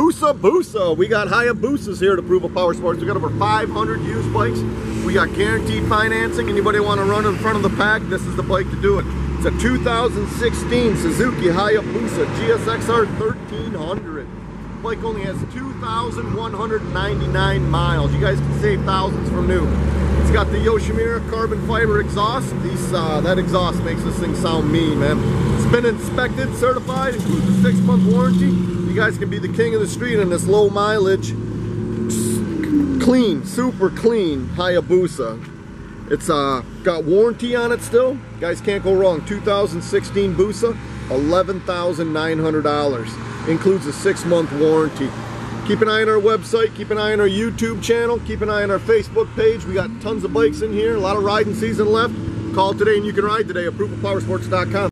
Hayabusa. We got Hayabusas here at Approval Power Sports. We got over 500 used bikes. We got guaranteed financing. Anybody want to run in front of the pack, this is the bike to do it. It's a 2016 Suzuki Hayabusa GSXR 1300. The bike only has 2,199 miles. You guys can save thousands from new. It's got the Yoshimura carbon fiber exhaust. That exhaust makes this thing sound mean, man. It's been inspected, certified, includes a 6-month warranty. You guys can be the king of the street in this low mileage, clean, super clean Hayabusa. It's got warranty on it still. You guys can't go wrong. 2016 Busa, $11,900. Includes a 6-month warranty. Keep an eye on our website, keep an eye on our YouTube channel, keep an eye on our Facebook page. We got tons of bikes in here, a lot of riding season left. Call today and you can ride today, ApprovalPowersports.com.